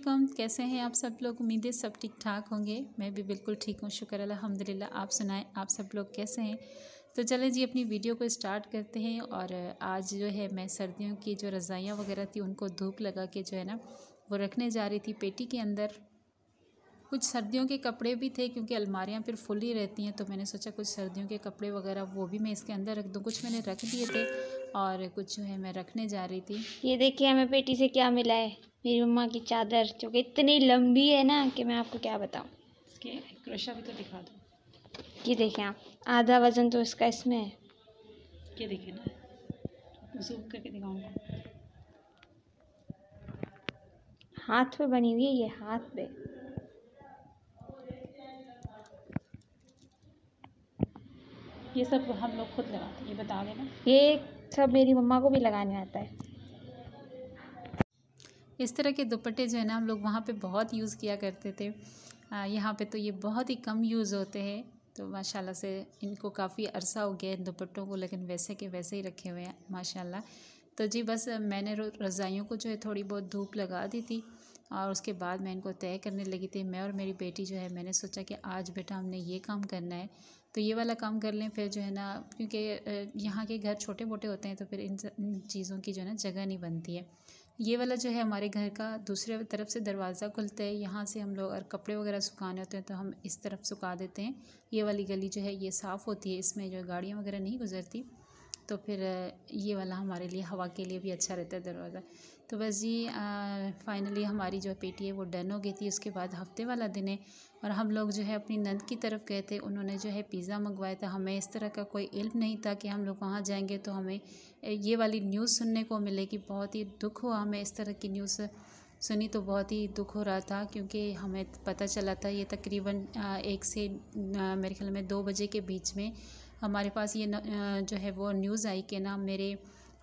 अस्सलामुअलैकुम, कैसे हैं आप सब लोग। उम्मीद है सब ठीक ठाक होंगे। मैं भी बिल्कुल ठीक हूँ, शुक्र अल्हम्दुलिल्लाह। आप सुनाएं, आप सब लोग कैसे हैं। तो चलें जी, अपनी वीडियो को स्टार्ट करते हैं। और आज जो है मैं सर्दियों की जो रज़ाइयाँ वगैरह थी उनको धूप लगा के जो है ना वो रखने जा रही थी पेटी के अंदर। कुछ सर्दियों के कपड़े भी थे क्योंकि अलमारियाँ फिर फुल ही रहती हैं, तो मैंने सोचा कुछ सर्दियों के कपड़े वगैरह वो भी मैं इसके अंदर रख दूँ। कुछ मैंने रख दिए थे और कुछ जो है मैं रखने जा रही थी। ये देखिए हमें पेटी से क्या मिला है, मेरी मम्मा की चादर जो कि इतनी लंबी है ना कि मैं आपको क्या बताऊँ। इसके क्रोशा भी तो दिखा दो। ये देखें आप, आधा वज़न तो इसका इसमें है। ये देखें ना, जूम करके दिखाऊँगा। हाथ पे बनी हुई है ये, हाथ पे। ये सब हम लोग खुद लगाते हैं, ये बता देना। ये सब मेरी मम्मा को भी लगाने आता है। इस तरह के दुपट्टे जो है ना हम लोग वहाँ पे बहुत यूज़ किया करते थे। यहाँ पे तो ये बहुत ही कम यूज़ होते हैं। तो माशाल्लाह से इनको काफ़ी अरसा हो गया इन दुपट्टों को, लेकिन वैसे के वैसे ही रखे हुए हैं माशाल्लाह। तो जी बस मैंने रज़ाइयों को जो है थोड़ी बहुत धूप लगा दी थी और उसके बाद मैं इनको तय करने लगी थी। मैं और मेरी बेटी जो है, मैंने सोचा कि आज बेटा हमने ये काम करना है तो ये वाला काम कर लें, फिर जो है ना क्योंकि यहाँ के घर छोटे मोटे होते हैं तो फिर इन चीज़ों की जो है ना जगह नहीं बनती है। ये वाला जो है हमारे घर का दूसरे तरफ से दरवाज़ा खुलता है, यहाँ से हम लोग और कपड़े वगैरह सुखाने होते हैं तो हम इस तरफ सुखा देते हैं। ये वाली गली जो है ये साफ़ होती है, इसमें जो गाड़ियाँ वगैरह नहीं गुजरती, तो फिर ये वाला हमारे लिए हवा के लिए भी अच्छा रहता है दरवाज़ा। तो बस जी फाइनली हमारी जो पेटी है वो डन हो गई थी। उसके बाद हफ्ते वाला दिन है और हम लोग जो है अपनी नंद की तरफ गए थे। उन्होंने जो है पिज़्ज़ा मंगवाया था। हमें इस तरह का कोई इल्म नहीं था कि हम लोग वहाँ जाएंगे तो हमें ये वाली न्यूज़ सुनने को मिलेगी। बहुत ही दुख हुआ, हमें इस तरह की न्यूज़ सुनी तो बहुत ही दुख हो रहा था क्योंकि हमें पता चला था ये तकरीबन 1 से मेरे ख्याल में 2 बजे के बीच में हमारे पास ये जो है वो न्यूज़ आई कि ना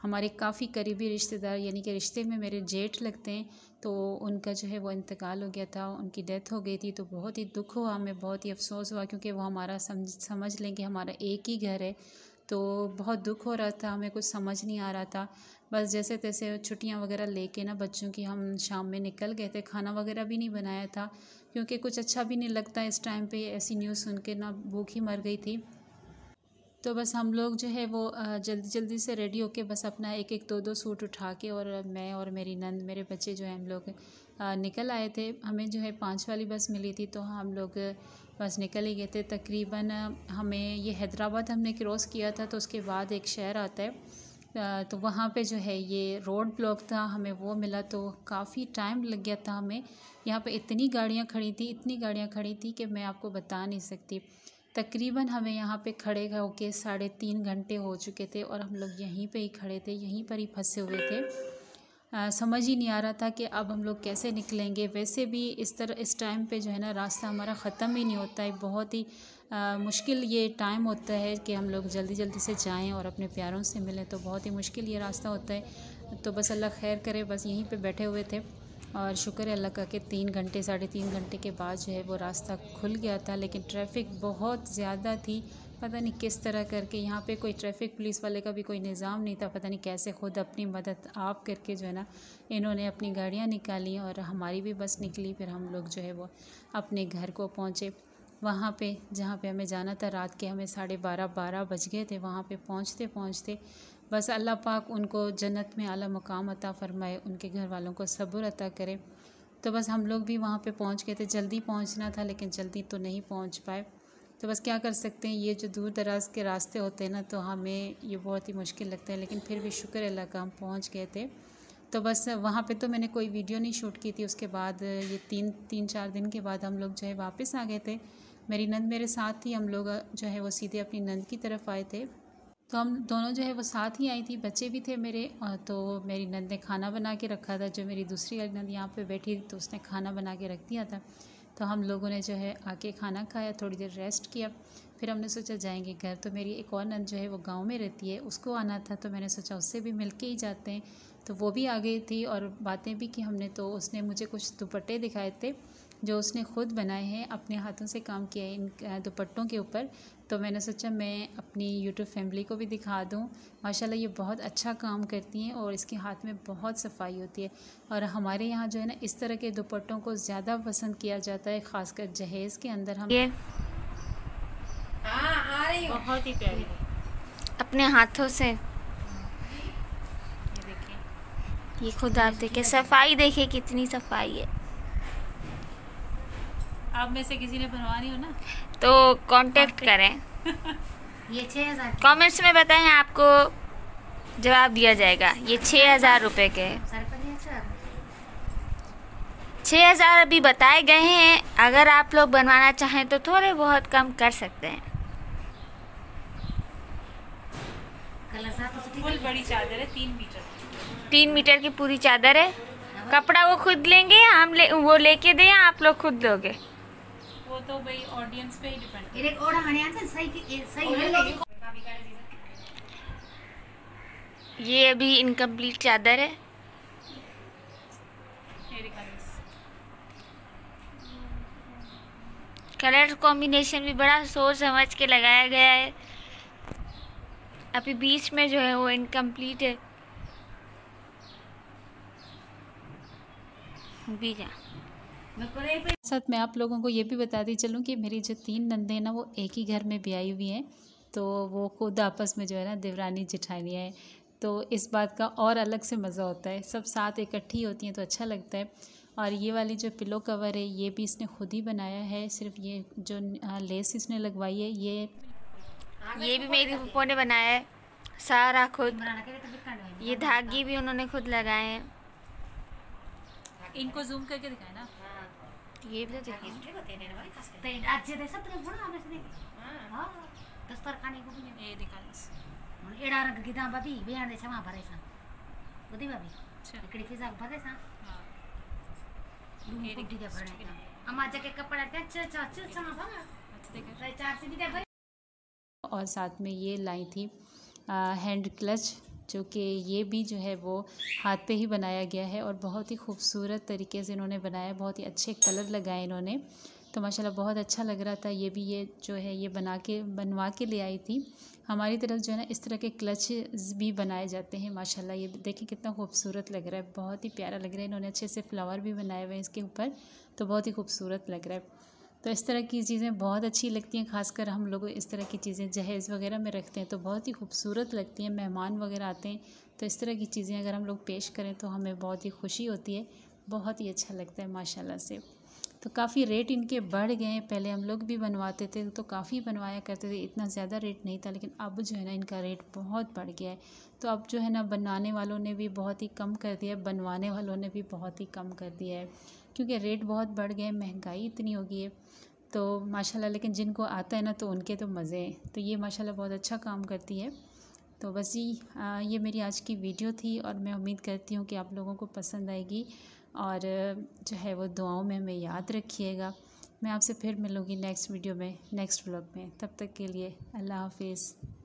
हमारे काफ़ी करीबी रिश्तेदार यानी कि रिश्ते में मेरे जेठ लगते हैं तो उनका जो है वो इंतकाल हो गया था, उनकी डेथ हो गई थी। तो बहुत ही दुख हुआ, हमें बहुत ही अफसोस हुआ क्योंकि वो हमारा समझ लें कि हमारा एक ही घर है। तो बहुत दुख हो रहा था, हमें कुछ समझ नहीं आ रहा था। बस जैसे तैसे छुट्टियां वगैरह लेके ना बच्चों की हम शाम में निकल गए थे। खाना वगैरह भी नहीं बनाया था क्योंकि कुछ अच्छा भी नहीं लगता इस टाइम पे, ऐसी न्यूज़ सुन के ना भूख ही मर गई थी। तो बस हम लोग जो है वो जल्दी जल्दी से रेडी होके बस अपना एक एक दो दो सूट उठा के और मैं और मेरी नंद मेरे बच्चे जो है हम लोग निकल आए थे। हमें जो है 5 वाली बस मिली थी तो हम लोग बस निकल ही गए थे। तकरीबन हमें ये हैदराबाद हमने क्रॉस किया था तो उसके बाद एक शहर आता है तो वहाँ पे जो है ये रोड ब्लॉक था, हमें वो मिला। तो काफ़ी टाइम लग गया था हमें, यहाँ पे इतनी गाड़ियाँ खड़ी थी, इतनी गाड़ियाँ खड़ी थी कि मैं आपको बता नहीं सकती। तकरीबन हमें यहाँ पे खड़े होके 3.5 घंटे हो चुके थे और हम लोग यहीं पे ही खड़े थे, यहीं पर ही फंसे हुए थे। समझ ही नहीं आ रहा था कि अब हम लोग कैसे निकलेंगे। वैसे भी इस टाइम पे जो है ना रास्ता हमारा ख़त्म ही नहीं होता है। बहुत ही मुश्किल ये टाइम होता है कि हम लोग जल्दी जल्दी से जाएं और अपने प्यारों से मिलें, तो बहुत ही मुश्किल ये रास्ता होता है। तो बस अल्लाह खैर करे, बस यहीं पे बैठे हुए थे और शुक्र है अल्लाह का कि 3 घंटे 3.5 घंटे के बाद जो है वो रास्ता खुल गया था। लेकिन ट्रैफिक बहुत ज़्यादा थी, पता नहीं किस तरह करके। यहाँ पे कोई ट्रैफिक पुलिस वाले का भी कोई निज़ाम नहीं था, पता नहीं कैसे खुद अपनी मदद आप करके जो है ना इन्होंने अपनी गाड़ियाँ निकाली और हमारी भी बस निकली। फिर हम लोग जो है वो अपने घर को पहुँचे, वहाँ पे जहाँ पे हमें जाना था। रात के हमें 12:30 बज गए थे वहाँ पे पहुँचते पहुँचते। बस अल्लाह पाक उनको जन्नत में आला मकाम अता फ़रमाए, उनके घर वालों को सब्र अता करे। तो बस हम लोग भी वहाँ पे पहुँच गए थे। जल्दी पहुँचना था लेकिन जल्दी तो नहीं पहुँच पाए। तो बस क्या कर सकते हैं, ये जो दूर दराज के रास्ते होते हैं ना तो हमें ये बहुत ही मुश्किल लगता है, लेकिन फिर भी शुक्र अल्लाह का हम पहुँच गए थे। तो बस वहाँ पे तो मैंने कोई वीडियो नहीं शूट की थी। उसके बाद ये 3-4 दिन के बाद हम लोग जो है वापस आ गए थे। मेरी नंद मेरे साथ थी, हम लोग जो है वो सीधे अपनी नंद की तरफ आए थे। तो हम दोनों जो है वो साथ ही आई थी, बच्चे भी थे मेरे। तो मेरी नंद ने खाना बना के रखा था, जो मेरी दूसरी नंद यहाँ पे बैठी थी तो उसने खाना बना के रख दिया था। तो हम लोगों ने जो है आके खाना खाया, थोड़ी देर रेस्ट किया, फिर हमने सोचा जाएंगे घर। तो मेरी एक और नंद जो है वो गांव में रहती है, उसको आना था तो मैंने सोचा उससे भी मिल के ही जाते हैं। तो वो भी आ गई थी और बातें भी की हमने। तो उसने मुझे कुछ दुपट्टे दिखाए थे जो उसने ख़ुद बनाए हैं, अपने हाथों से काम किया है इन दुपट्टों के ऊपर। तो मैंने सोचा मैं अपनी YouTube फैमिली को भी दिखा दूं। माशाल्लाह ये बहुत अच्छा काम करती हैं और इसके हाथ में बहुत सफाई होती है। और हमारे यहाँ जो है ना इस तरह के दुपट्टों को ज़्यादा पसंद किया जाता है, ख़ासकर जहेज़ के अंदर। हम आ रही बहुत ही प्यारी अपने हाथों से, ये खुद आप देखिए, सफाई देखिए कितनी सफाई है। आप में से किसी ने बनवानी हो ना तो कांटेक्ट करें। ये 6000 कमेंट्स में बताएं, आपको जवाब दिया जाएगा। ये 6000 रुपए के 6000 अभी बताए गए हैं। अगर आप लोग बनवाना चाहें तो थोड़े बहुत कम कर सकते हैं। फुल बड़ी चादर है, 3 मीटर की पूरी चादर है। कपड़ा वो खुद लेंगे या हम वो लेके दें या आप लोग खुद लोगे? वो तो भाई ऑडियंस पे ही डिपेंड है। ये अभी इनकम्प्लीट चादर है। कलर कॉम्बिनेशन भी बड़ा सोच समझ के लगाया गया है। अभी बीच में जो है वो इनकम्प्लीट है। साथ में आप लोगों को ये भी बताती चलूँ कि मेरी जो 3 नंदे हैं ना वो एक ही घर में ब्याई हुई हैं। तो वो खुद आपस में जो है ना देवरानी जेठानियाँ हैं, तो इस बात का और अलग से मज़ा होता है। सब साथ इकट्ठी होती हैं तो अच्छा लगता है। और ये वाली जो पिलो कवर है ये भी इसने खुद ही बनाया है। सिर्फ ये जो लेस इसने लगवाई है ये भी मेरी फूफो ने बनाया है सारा खुद। ये धागे भी उन्होंने खुद लगाए हैं। इनको जूम करके दिखाए ना, ये भी देखिए आज जैसे सब तरफ होना हमने से देखा। हां दस्तर खाने को भी ये दिखास और एड़ा रंग की दाम भाभी बेहाने क्षमा भरेसा बुद्धि भाभी इकडे की जाग भरेसा। हां ये देखिए क्या भरेसा अम्मा जाके कपड़ा ते अच्छा क्षमा भरा देखिए 4 से भी भरे। और साथ में ये लाई थी हैंड क्लच, जो कि ये भी जो है वो हाथ पे ही बनाया गया है और बहुत ही खूबसूरत तरीके से इन्होंने बनाया। बहुत ही अच्छे कलर लगाए इन्होंने, तो माशाल्लाह बहुत अच्छा लग रहा था। ये भी ये जो है ये बनवा के ले आई थी। हमारी तरफ जो है ना इस तरह के क्लच भी बनाए जाते हैं। माशाल्लाह ये देखिए कितना खूबसूरत लग रहा है, बहुत ही प्यारा लग रहा है। इन्होंने अच्छे से फ्लावर भी बनाए हुए हैं इसके ऊपर, तो बहुत ही खूबसूरत लग रहा है। तो इस तरह की चीज़ें बहुत अच्छी लगती हैं, ख़ासकर हम लोग इस तरह की चीज़ें जहेज़ वगैरह में रखते हैं तो बहुत ही खूबसूरत लगती हैं। मेहमान वगैरह आते हैं तो इस तरह की चीज़ें अगर हम लोग पेश करें तो हमें बहुत ही खुशी होती है, बहुत ही अच्छा लगता है माशाल्लाह से। तो काफ़ी रेट इनके बढ़ गए हैं। पहले हम लोग भी बनवाते थे तो काफ़ी बनवाया करते थे, इतना ज़्यादा रेट नहीं था, लेकिन अब जो है ना इनका रेट बहुत बढ़ गया है। तो अब जो है ना बनाने वालों ने भी बहुत ही कम कर दिया है, बनवाने वालों ने भी बहुत ही कम कर दिया है, क्योंकि रेट बहुत बढ़ गए, महंगाई इतनी हो गई है। तो माशाल्लाह लेकिन जिनको आता है ना तो उनके तो मज़े हैं। तो ये माशाल्लाह बहुत अच्छा काम करती है। तो बस ये मेरी आज की वीडियो थी और मैं उम्मीद करती हूँ कि आप लोगों को पसंद आएगी और जो है वो दुआओं में हमें याद रखिएगा। मैं आपसे फिर मिलूँगी नेक्स्ट वीडियो में, नेक्स्ट व्लॉग में। तब तक के लिए अल्लाह हाफिज़।